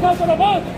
Come on, come on.